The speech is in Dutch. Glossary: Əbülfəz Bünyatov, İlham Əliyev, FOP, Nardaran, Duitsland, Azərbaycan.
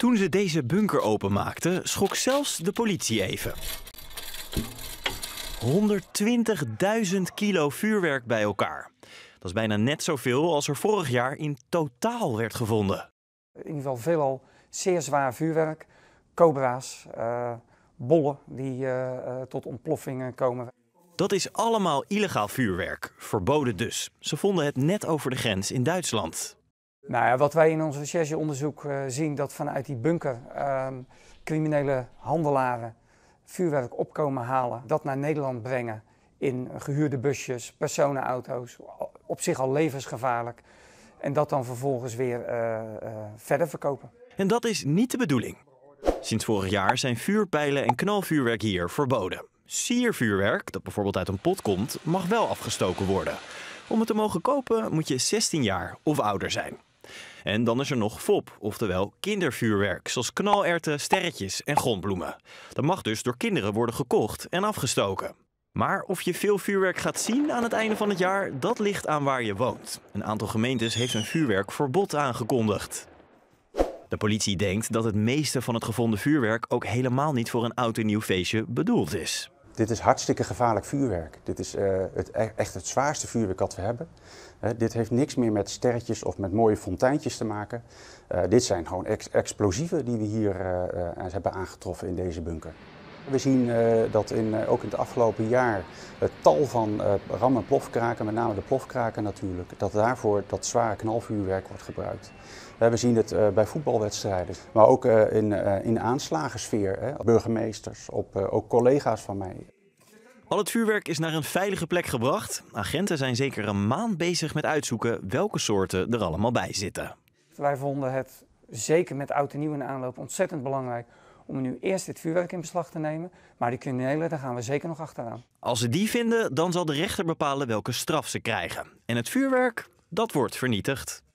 Toen ze deze bunker openmaakten, schrok zelfs de politie even. 120.000 kilo vuurwerk bij elkaar. Dat is bijna net zoveel als er vorig jaar in totaal werd gevonden. In ieder geval veelal zeer zwaar vuurwerk. Cobra's, bollen die tot ontploffingen komen. Dat is allemaal illegaal vuurwerk, verboden dus. Ze vonden het net over de grens in Duitsland. Nou ja, wat wij in ons rechercheonderzoek zien, dat vanuit die bunker criminele handelaren vuurwerk opkomen halen, dat naar Nederland brengen in gehuurde busjes, personenauto's, op zich al levensgevaarlijk. En dat dan vervolgens weer verder verkopen. En dat is niet de bedoeling. Sinds vorig jaar zijn vuurpijlen en knalvuurwerk hier verboden. Siervuurwerk, dat bijvoorbeeld uit een pot komt, mag wel afgestoken worden. Om het te mogen kopen moet je 16 jaar of ouder zijn. En dan is er nog FOP, oftewel kindervuurwerk, zoals knalerwten, sterretjes en grondbloemen. Dat mag dus door kinderen worden gekocht en afgestoken. Maar of je veel vuurwerk gaat zien aan het einde van het jaar, dat ligt aan waar je woont. Een aantal gemeentes heeft een vuurwerkverbod aangekondigd. De politie denkt dat het meeste van het gevonden vuurwerk ook helemaal niet voor een oud en nieuw feestje bedoeld is. Dit is hartstikke gevaarlijk vuurwerk. Dit is echt het zwaarste vuurwerk dat we hebben. Dit heeft niks meer met sterretjes of met mooie fonteintjes te maken. Dit zijn gewoon explosieven die we hier hebben aangetroffen in deze bunker. We zien dat ook in het afgelopen jaar het tal van ram- en plofkraken, met name de plofkraken natuurlijk, dat daarvoor dat zware knalvuurwerk wordt gebruikt. We zien het bij voetbalwedstrijden, maar ook in de aanslagensfeer, burgemeesters, ook collega's van mij. Al het vuurwerk is naar een veilige plek gebracht. Agenten zijn zeker een maand bezig met uitzoeken welke soorten er allemaal bij zitten. Wij vonden het zeker met oud en nieuw in aanloop ontzettend belangrijk om nu eerst dit vuurwerk in beslag te nemen. Maar die criminelen, daar gaan we zeker nog achteraan. Als ze die vinden, dan zal de rechter bepalen welke straf ze krijgen. En het vuurwerk, dat wordt vernietigd.